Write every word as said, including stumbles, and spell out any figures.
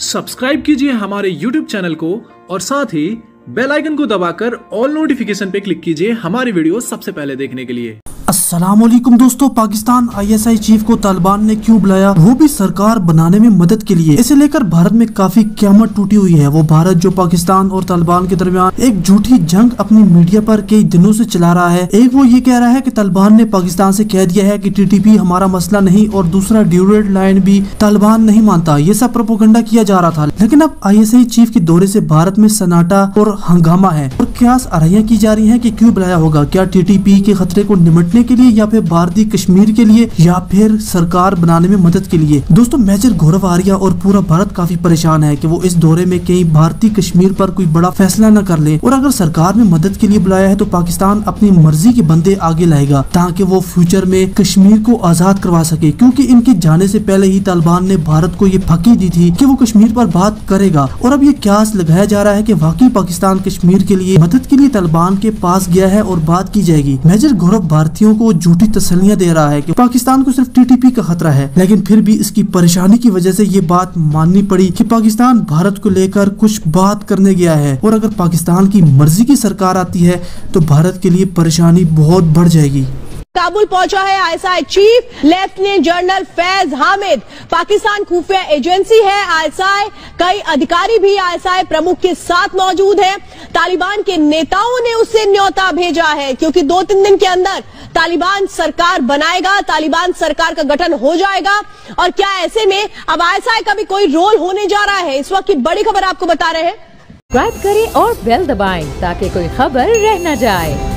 Subscribe कीजिए हमारे YouTube channel को और साथ ही बेल आइकन को दबाकर ऑल नोटिफिकेशन पे क्लिक कीजिए हमारी वीडियो सबसे पहले देखने के लिए। अस्सलामुअलैकुम दोस्तों, Pakistan I S I chief को तालिबान ने क्यों बुलाया, वो भी सरकार बनाने में मदद के लिए। इसे लेकर भारत में काफी क़यामत टूटी हुई है। वो भारत जो पाकिस्तान और तालिबान के दरमियान एक झूठी जंग अपनी मीडिया पर कई दिनों से चला रहा है। एक वो ये कह रहा है कि तालिबान ने पाकिस्तान से कह दिया है कि टी टी पी हमारा मसला नहीं, और दूसरा ड्यूरेंट लाइन भी तालिबान नहीं मानता। ये सब प्रोपेगेंडा किया जा रहा था, लेकिन अब आई एस आई चीफ के दौरे से भारत में सन्नाटा और हंगामा है और क्यास आराइयां की जा रही है कि क्यों बुलाया होगा। क्या टी टी पी के खतरे को निमटने के लिए, या फिर भारतीय कश्मीर के लिए, या फिर सरकार बनाने में मदद के लिए। दोस्तों, मेजर गौरव आर्या और पूरा भारत काफी परेशान है कि वो इस दौरे में कहीं भारतीय कश्मीर पर कोई बड़ा फैसला न कर ले, और अगर सरकार में मदद के लिए बुलाया है तो पाकिस्तान अपनी मर्जी के बंदे आगे लाएगा ताकि वो फ्यूचर में कश्मीर को आजाद करवा सके, क्योंकि इनके जाने से पहले ही तालिबान ने भारत को ये फकी दी थी कि वो कश्मीर पर बात करेगा। और अब ये क्यास लगाया जा रहा है कि वाकई पाकिस्तान कश्मीर के लिए मदद के लिए तालिबान के पास गया है और बात की जाएगी। मेजर गौरव भारतीयों को झूठी तसल्लियां दे रहा है कि पाकिस्तान को सिर्फ टी टी पी का खतरा है, लेकिन फिर भी इसकी परेशानी की वजह से ये बात माननी पड़ी कि पाकिस्तान भारत को लेकर कुछ बात करने गया है, और अगर पाकिस्तान की मर्जी की सरकार आती है तो भारत के लिए परेशानी बहुत बढ़ जाएगी। काबुल पहुंचा है I S I chief lieutenant general Faiz Hamid. Pakistan खुफिया एजेंसी है आई एस आई, कई अधिकारी भी आई एस आई प्रमुख के साथ मौजूद हैं। तालिबान के नेताओं ने उससे न्योता भेजा है क्योंकि दो तीन दिन के अंदर तालिबान सरकार बनाएगा, तालिबान सरकार का गठन हो जाएगा। और क्या ऐसे में अब आई एस आई का भी कोई रोल होने जा रहा है? इस वक्त की बड़ी खबर आपको बता रहे हैं। सब्सक्राइब करें और बेल दबाएं ताकि कोई खबर रह न जाए।